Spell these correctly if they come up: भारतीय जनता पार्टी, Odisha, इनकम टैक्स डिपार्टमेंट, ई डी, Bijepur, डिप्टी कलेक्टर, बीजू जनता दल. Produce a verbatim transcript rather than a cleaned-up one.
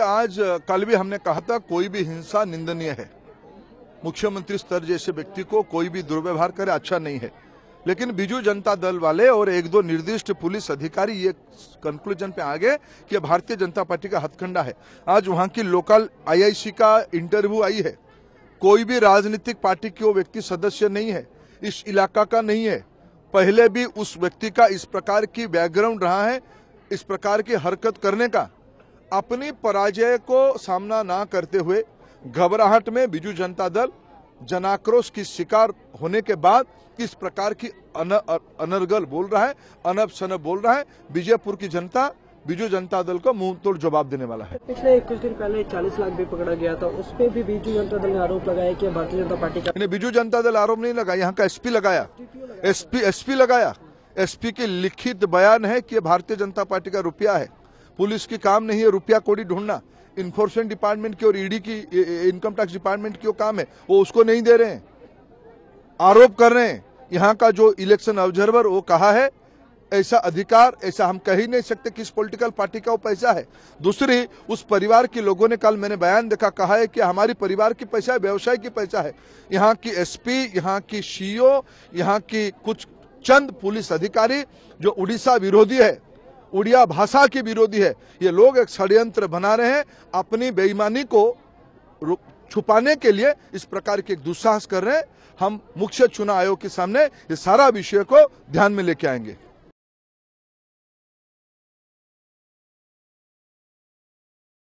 कि आज कल भी हमने कहा था कोई भी हिंसा निंदनीय है, मुख्यमंत्री स्तर जैसे व्यक्ति को कोई भी दुर्व्यवहार करे अच्छा नहीं है, लेकिन बीजू जनता दल वाले और एक दो निर्दिष्ट पुलिस अधिकारी ये कंक्लूजन पे आ गए कि भारतीय जनता पार्टी का हथकंडा है। आज वहाँ की लोकल आई आई सी का इंटरव्यू आई है, कोई भी राजनीतिक पार्टी की वो व्यक्ति सदस्य नहीं है, इस इलाका का नहीं है, पहले भी उस व्यक्ति का इस प्रकार की बैकग्राउंड रहा है, इस प्रकार की हरकत करने का। अपनी पराजय को सामना ना करते हुए घबराहट में बीजू जनता दल जनाक्रोश की शिकार होने के बाद इस प्रकार की अन, अनर्गल बोल रहा है, अनब सनब बोल रहा है। बीजेपुर की जनता बीजू जनता दल को मुंह तोड़ जवाब देने वाला है। पिछले कुछ दिन पहले चालीस लाख भी पकड़ा गया था, उस पर भी बीजू जनता दल ने आरोप लगाया कि भारतीय जनता पार्टी का। बीजू जनता दल आरोप नहीं लगाया, यहाँ का एस पी लगाया, एस पी एस पी लगाया। एस पी के लिखित बयान है कि भारतीय जनता पार्टी का रुपया है, पुलिस की काम नहीं है रुपया कोड़ी ढूंढना, इनफोर्समेंट डिपार्टमेंट की और ई डी की इनकम टैक्स डिपार्टमेंट की काम है, वो उसको नहीं दे रहे हैं। आरोप कर रहे हैं, यहाँ का जो इलेक्शन ऑब्जर्वर वो कहा है ऐसा अधिकार, ऐसा हम कह ही नहीं सकते किस पॉलिटिकल पार्टी का वो पैसा है। दूसरी, उस परिवार के लोगों ने कल मैंने बयान देखा कहा है कि हमारी परिवार की पैसा है, व्यवसाय की पैसा है। यहाँ की एस पी, यहाँ की सी ओ, यहाँ की कुछ चंद पुलिस अधिकारी जो उड़ीसा विरोधी है, उड़िया भाषा की विरोधी है, ये लोग एक षड्यंत्र बना रहे हैं अपनी बेईमानी को छुपाने के लिए, इस प्रकार के एक दुस्साहस कर रहे हैं। हम मुख्य चुनाव आयोग के सामने ये सारा विषय को ध्यान में लेके आएंगे।